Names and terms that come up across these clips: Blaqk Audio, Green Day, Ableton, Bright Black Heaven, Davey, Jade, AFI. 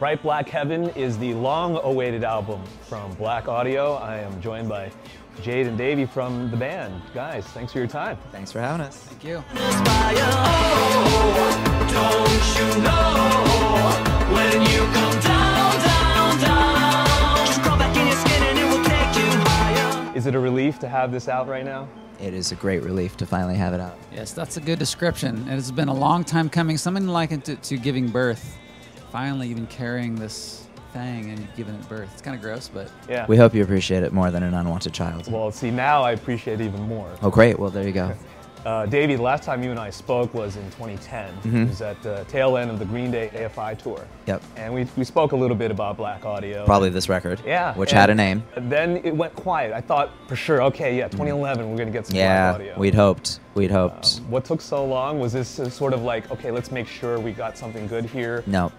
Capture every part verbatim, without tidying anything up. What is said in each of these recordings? Bright Black Heaven is the long-awaited album from Blaqk Audio. I am joined by Jade and Davey from the band. Guys, thanks for your time. Thanks for having us. Thank you. Don't you know when you come down, down, down, just crawl back in your skin and it will take you higher. Is it a relief to have this out right now? It is a great relief to finally have it out. Yes, that's a good description. It's been a long time coming, something like it to, to giving birth. Finally, you've been carrying this thing and you've given it birth. It's kind of gross, but... yeah. We hope you appreciate it more than an unwanted child. Well, see, now I appreciate it even more. Oh, great. Well, there you go. Uh, Davey, the last time you and I spoke was in twenty ten. Mm-hmm. It was at the tail end of the Green Day A F I tour. Yep. And we, we spoke a little bit about Blaqk Audio. Probably this record. Yeah. Which had a name. Then it went quiet. I thought for sure, okay, yeah, twenty eleven, mm. we're going to get some yeah, Blaqk Audio. Yeah, we'd hoped. We'd hoped. Um, what took so long? Was this sort of like, okay, let's make sure we got something good here? No.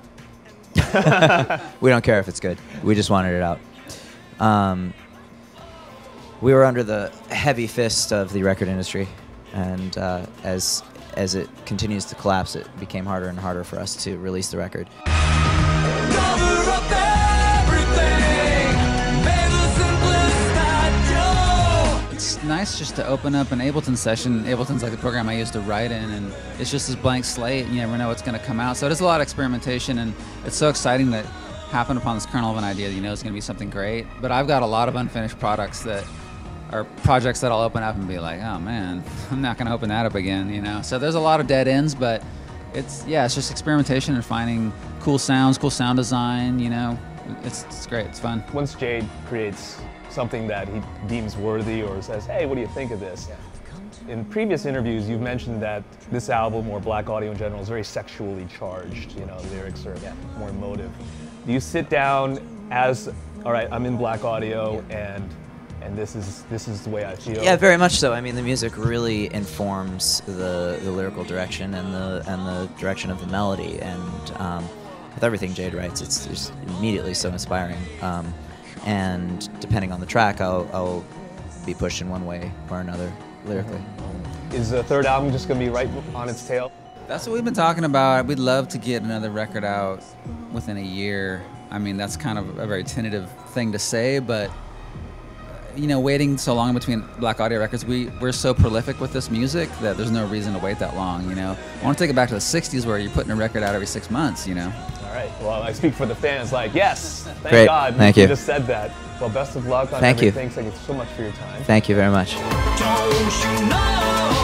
We don't care if it's good. We just wanted it out. Um, we were under the heavy fist of the record industry. And uh, as as it continues to collapse, it became harder and harder for us to release the record. Cover up everything, the simplest it's nice just to open up an Ableton session. Ableton's like the program I used to write in, and it's just this blank slate. You never know what's going to come out. So there's a lot of experimentation, and it's so exciting that happened upon this kernel of an idea that you know is going to be something great. But I've got a lot of unfinished products that. Or projects that I'll open up and be like, oh man, I'm not gonna open that up again, you know? So there's a lot of dead ends, but it's, yeah, it's just experimentation and finding cool sounds, cool sound design, you know? It's, it's great, it's fun. Once Jade creates something that he deems worthy or says, hey, what do you think of this? Yeah. In previous interviews, you've mentioned that this album, or Blaqk Audio in general, is very sexually charged, you know, lyrics are yeah. more emotive. Do you sit down as, all right, I'm in Blaqk Audio, yeah. and and this is this is the way I feel. Yeah, very much so. I mean, the music really informs the, the lyrical direction and the and the direction of the melody. And um, with everything Jade writes, it's just immediately so inspiring. Um, and depending on the track, I'll, I'll be pushed in one way or another lyrically. Is the third album just going to be right on its tail? That's what we've been talking about. We'd love to get another record out within a year. I mean, that's kind of a very tentative thing to say, but. You know, waiting so long between Blaqk Audio records, we, we're so prolific with this music that there's no reason to wait that long, you know? I want to take it back to the sixties where you're putting a record out every six months, you know? All right. Well, I speak for the fans. Like, yes, thank Great. God. Thank you. You just said that. Well, best of luck on thank everything. You. Thanks so much for your time. Thank you very much. Don't you know?